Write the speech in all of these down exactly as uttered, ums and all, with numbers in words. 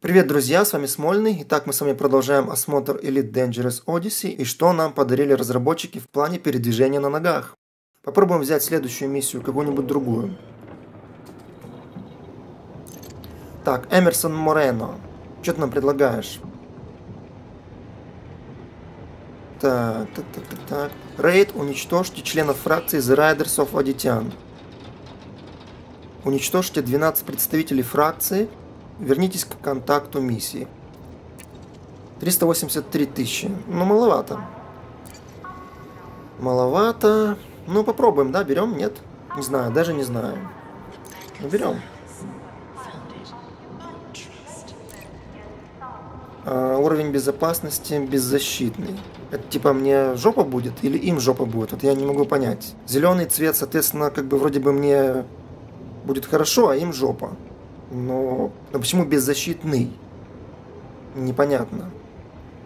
Привет, друзья, с вами Смольный. Итак, мы с вами продолжаем осмотр Elite Dangerous Odyssey и что нам подарили разработчики в плане передвижения на ногах. Попробуем взять следующую миссию, какую-нибудь другую. Так, Эмерсон Морено, что ты нам предлагаешь? Так, так, так, так, так. Рейд, уничтожьте членов фракции The Riders of Auditian. Уничтожьте двенадцать представителей фракции. Вернитесь к контакту миссии. триста восемьдесят три тысячи. Ну, маловато. Маловато. Ну, попробуем, да? Берем? Нет? Не знаю, даже не знаю. Ну, берем. А, уровень безопасности беззащитный. Это типа мне жопа будет или им жопа будет? Вот я не могу понять. Зеленый цвет, соответственно, как бы вроде бы мне будет хорошо, а им жопа. Но, но почему беззащитный? Непонятно.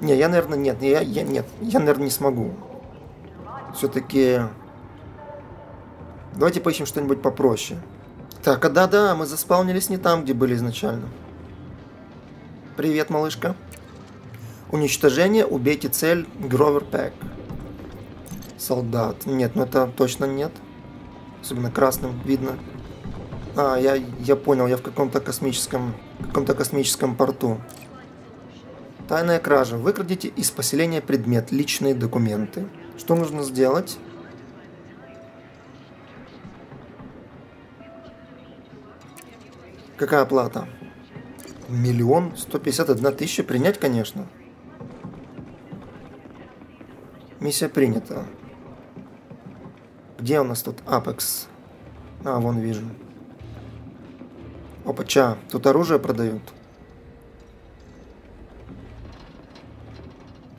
Не, я, наверное, нет. Я, я, нет, я, наверное, не смогу. Все-таки... Давайте поищем что-нибудь попроще. Так, а да-да, мы заспаунились не там, где были изначально. Привет, малышка. Уничтожение, убейте цель, Гровер Пэк. Солдат. Нет, ну это точно нет. Особенно красным видно. А, я, я понял, я в каком-то космическом, каком-то космическом порту. Тайная кража. Выкрадите из поселения предмет, личные документы. Что нужно сделать? Какая оплата? Миллион сто пятьдесят одна тысяча. Принять, конечно. Миссия принята. Где у нас тут Apex? А, вон вижу. Опача, тут оружие продают.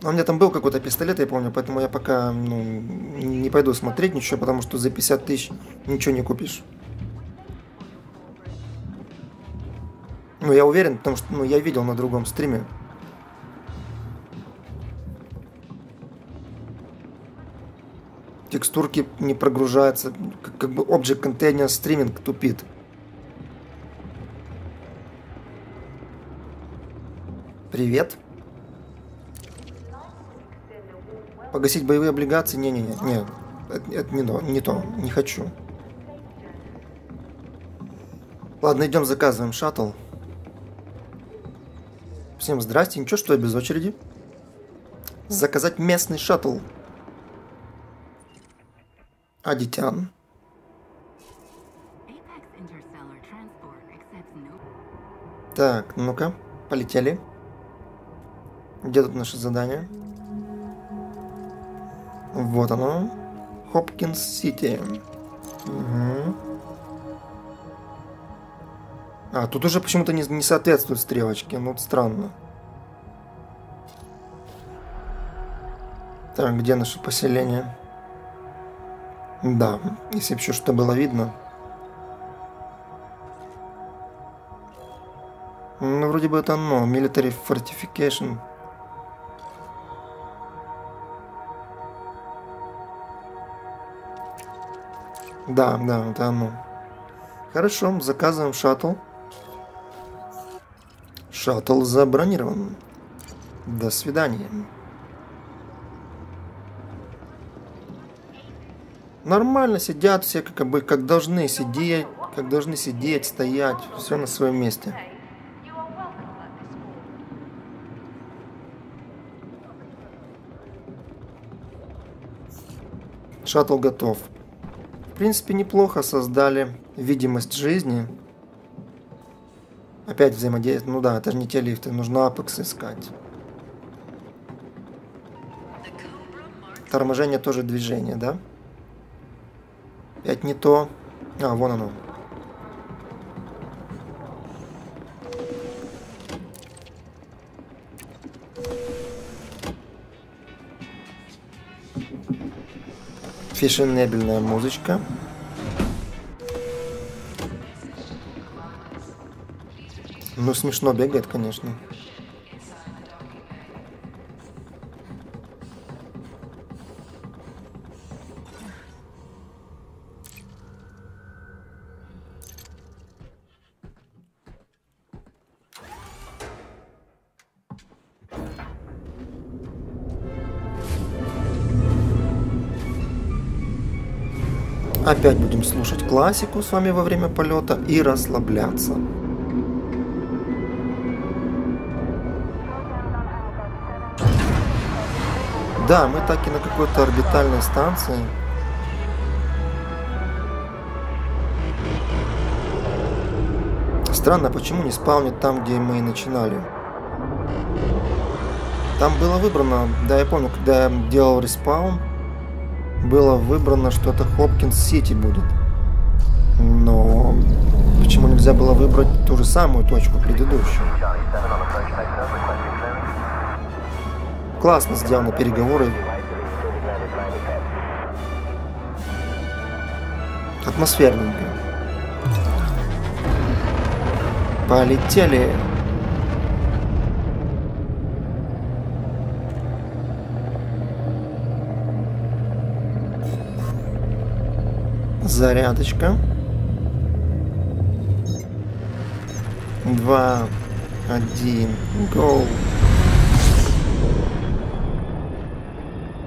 У меня там был какой-то пистолет, я помню, поэтому я пока ну, не пойду смотреть ничего, потому что за пятьдесят тысяч ничего не купишь. Ну, я уверен, потому что ну, я видел на другом стриме. Текстурки не прогружаются, как, как бы Object Container Streaming тупит. Привет. Погасить боевые облигации? Не-не-не. Нет, это не то, не то. Не хочу. Ладно, идем заказываем шаттл. Всем здрасте. Ничего, что я без очереди. Заказать местный шаттл. Адитян. Так, ну-ка. Полетели. Где тут наше задание? Вот оно. Хопкинс-Сити. Угу. А, тут уже почему-то не, не соответствуют стрелочки. Ну, странно. Так, где наше поселение? Да, если бы еще что-то было видно. Ну, вроде бы это оно. Military Fortification. Да, да, это оно. Хорошо, заказываем шаттл. Шаттл забронирован. До свидания. Нормально сидят все, как бы, как должны сидеть, как должны сидеть, стоять, все на своем месте. Шаттл готов. В принципе, неплохо создали видимость жизни. Опять взаимодействие. Ну да, это же не те лифты. Нужно Apex искать. Торможение тоже движение, да? Опять не то. А, вон оно. Фешенебельная музычка. Ну, смешно бегает, конечно. Опять будем слушать классику с вами во время полета и расслабляться. Да, мы так и на какой-то орбитальной станции. Странно, почему не спаунит там, где мы и начинали. Там было выбрано, да, я помню, когда я делал респаун, было выбрано, что это Хопкинс-Сити будет. Но почему нельзя было выбрать ту же самую точку предыдущую? Классно сделаны переговоры. Атмосферненько. Полетели. Зарядочка. Два, один, гоу.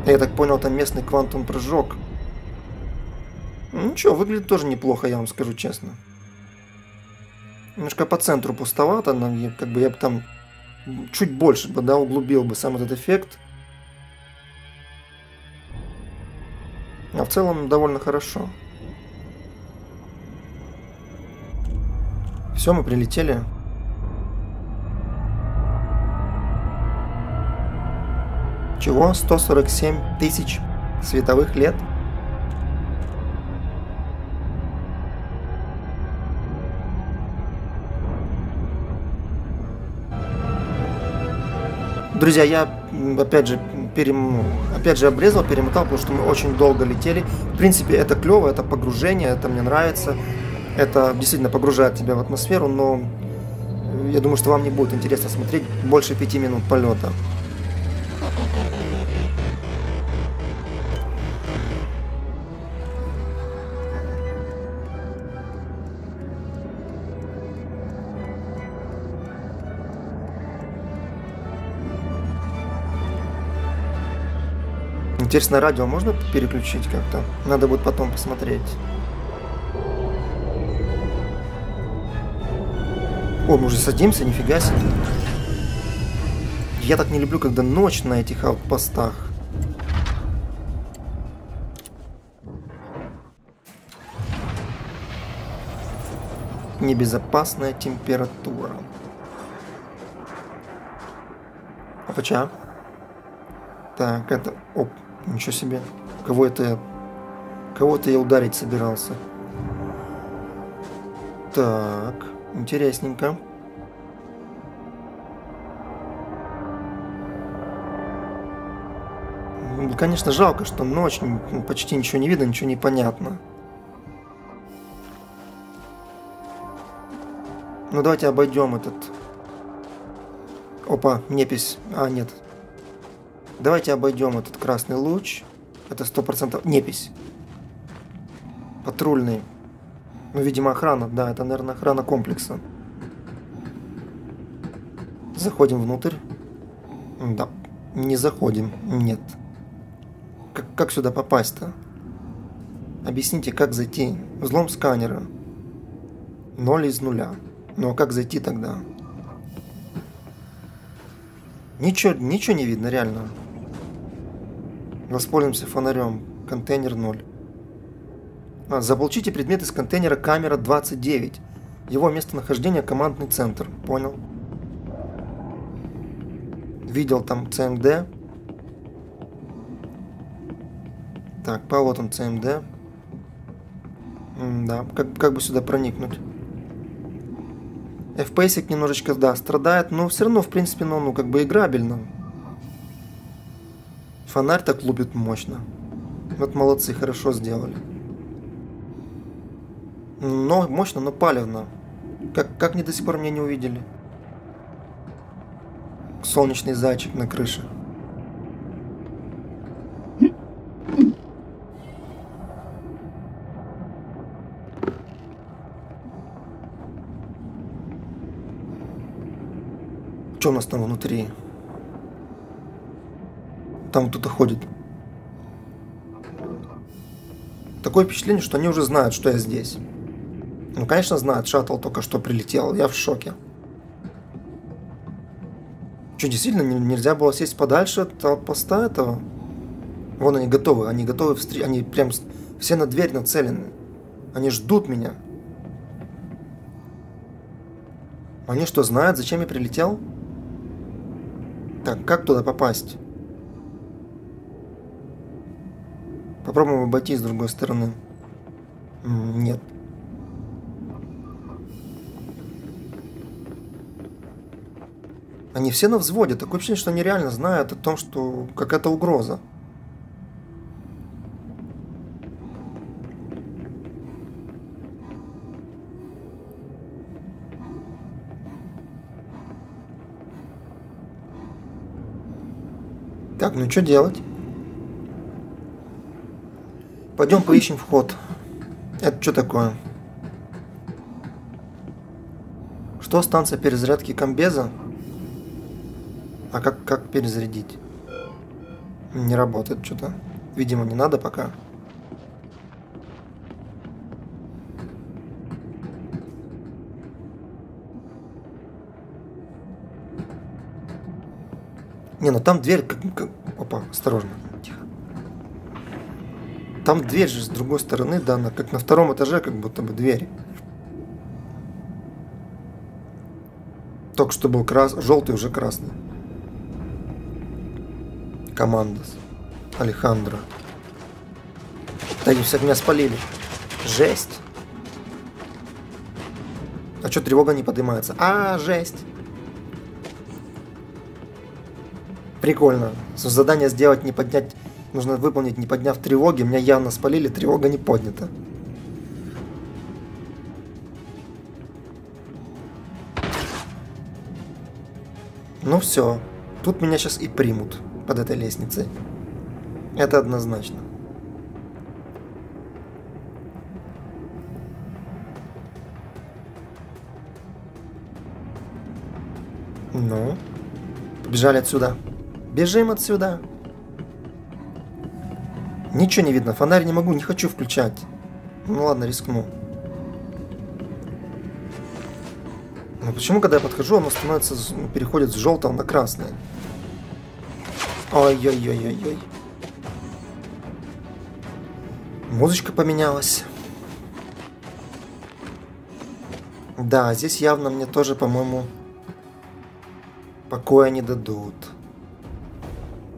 Я так понял, там местный квантум-прыжок. Ну что, выглядит тоже неплохо, я вам скажу честно. Немножко по центру пустовато, но я, как бы я бы там чуть больше бы, да, углубил бы сам этот эффект. А в целом довольно хорошо. Все, мы прилетели. Чего? сто сорок семь тысяч световых лет. Друзья, я опять же, перем... опять же обрезал, перемотал, потому что мы очень долго летели. В принципе, это клево, это погружение, это мне нравится. Это действительно погружает тебя в атмосферу, но я думаю, что вам не будет интересно смотреть больше пяти минут полета. Интересно, радио можно переключить как-то? Надо будет потом посмотреть. О, мы уже садимся, нифига себе. Я так не люблю, когда ночь на этих аутпостах. Небезопасная температура. Опача. Так, это... Оп. Ничего себе. Кого это я... Кого-то я ударить собирался. Так. Интересненько. Конечно, жалко, что ночь. Почти ничего не видно, ничего не понятно. Ну, давайте обойдем этот... Опа, непись. А, нет. Давайте обойдем этот красный луч. Это сто процентов непись. Патрульный. Ну, видимо, охрана. Да, это, наверное, охрана комплекса. Заходим внутрь. Да. Не заходим. Нет. Как, как сюда попасть-то? Объясните, как зайти? Взлом сканера. Ноль из нуля. Ну, а как зайти тогда? Ничего, ничего не видно, реально. Воспользуемся фонарем. Контейнер ноль. А, заполучите предмет из контейнера камера двадцать девять. Его местонахождение командный центр. Понял. Видел там ЦМД. Так, по вот он ЦМД. М да, как, как бы сюда проникнуть? эф пи эс-ик немножечко, да, страдает, но все равно, в принципе, ну, ну как бы играбельно. Фонарь так лупит мощно. Вот молодцы, хорошо сделали. Но мощно, но палевно. Как, как ни до сих пор меня не увидели. Солнечный зайчик на крыше. Что у нас там внутри? Там кто-то ходит. Такое впечатление, что они уже знают, что я здесь. Ну, конечно, знают. Шаттл только что прилетел. Я в шоке. Что, действительно, нельзя было сесть подальше от поста этого? Вон они готовы. Они готовы встретить. Они прям все на дверь нацелены. Они ждут меня. Они что, знают, зачем я прилетел? Так, как туда попасть? Попробуем обойти с другой стороны. Нет. Они все на взводе. Такое ощущение, что они реально знают о том, что какая-то угроза. Так, ну что делать? Пойдем поищем вход. Это что такое? Что, станция перезарядки комбеза? А как, как перезарядить? Не работает что-то. Видимо, не надо пока. Не, ну там дверь... Как, как... Опа, осторожно. Тихо. Там дверь же с другой стороны, да, она как на втором этаже, как будто бы дверь. Только что был крас... желтый, уже красный. Командос. Алехандро. Да, они все меня спалили. Жесть. А что тревога не поднимается? А, жесть. Прикольно. Задание сделать, не поднять... Нужно выполнить, не подняв тревоги. Меня явно спалили, тревога не поднята. Ну все. Тут меня сейчас и примут под этой лестницей. Это однозначно. Ну. Побежали отсюда. Бежим отсюда. Ничего не видно. Фонарь не могу, не хочу включать. Ну ладно, рискну. Но почему, когда я подхожу, оно становится, переходит с желтого на красное? Ой-ой-ой-ой-ой. Музычка поменялась. Да, здесь явно мне тоже, по-моему, покоя не дадут.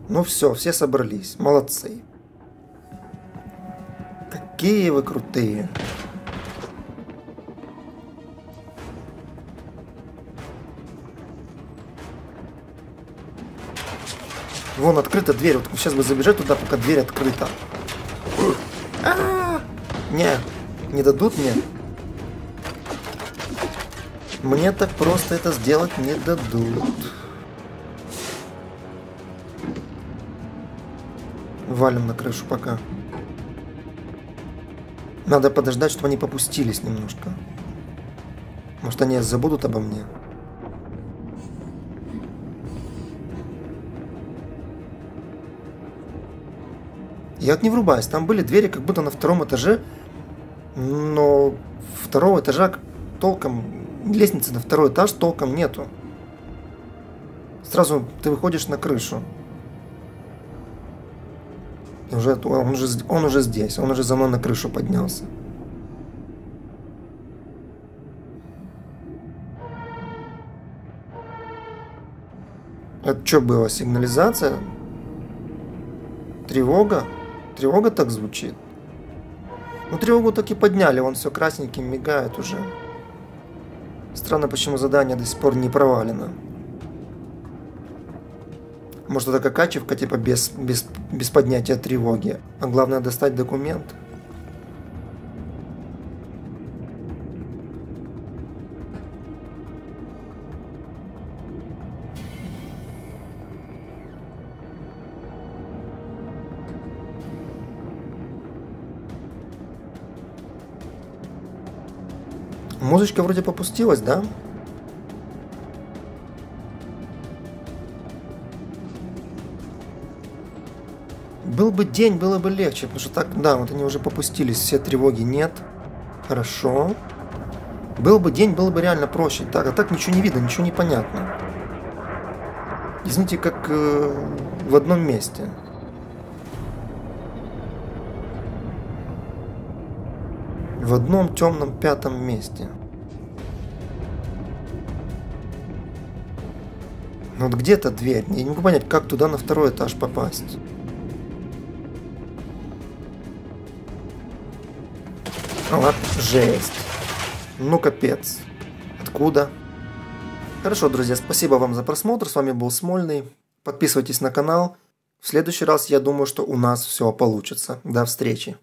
Ну все, все собрались. Молодцы. Какие вы крутые. Вон открыта дверь. Вот сейчас бы забежать туда, пока дверь открыта. А-а-а! Не, не дадут мне. Мне так просто это сделать не дадут. Валим на крышу пока. Надо подождать, чтобы они попустились немножко. Может, они забудут обо мне? Я вот не врубаюсь. Там были двери как будто на втором этаже, но второго этажа толком... Лестницы на второй этаж толком нету. Сразу ты выходишь на крышу. Уже, он, уже, он уже здесь, он уже за мной на крышу поднялся. Это что было? Сигнализация? Тревога? Тревога так звучит? Ну тревогу так и подняли, вон все красненьким мигает уже. Странно, почему задание до сих пор не провалено. Может, это как ачивка, типа, без, без, без поднятия тревоги. А главное, достать документ. Музычка вроде попустилась, да? Был бы день, было бы легче, потому что так, да, вот они уже попустились, все тревоги нет. Хорошо. Был бы день, было бы реально проще. Так, а так ничего не видно, ничего не понятно. Извините, как э, в одном месте. В одном темном пятом месте. Вот где-то дверь. Я не могу понять, как туда на второй этаж попасть. Вот, жесть. Ну, капец. Откуда? Хорошо, друзья, спасибо вам за просмотр. С вами был Смольный. Подписывайтесь на канал. В следующий раз, я думаю, что у нас все получится. До встречи.